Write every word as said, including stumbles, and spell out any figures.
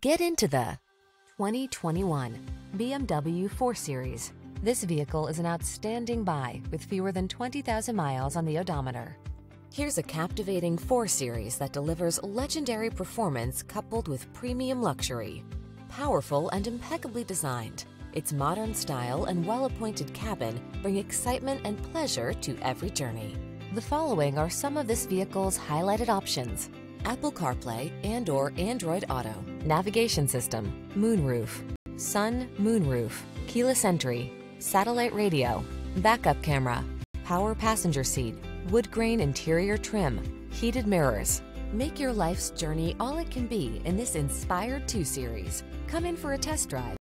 Get into the twenty twenty-one B M W four series. This vehicle is an outstanding buy with fewer than twenty thousand miles on the odometer. Here's a captivating four series that delivers legendary performance coupled with premium luxury. Powerful and impeccably designed, its modern style and well-appointed cabin bring excitement and pleasure to every journey. The following are some of this vehicle's highlighted options: Apple CarPlay and or Android Auto, navigation system, moonroof, sun moonroof, keyless entry, satellite radio, backup camera, power passenger seat, wood grain interior trim, heated mirrors. Make your life's journey all it can be in this inspired two series. Come in for a test drive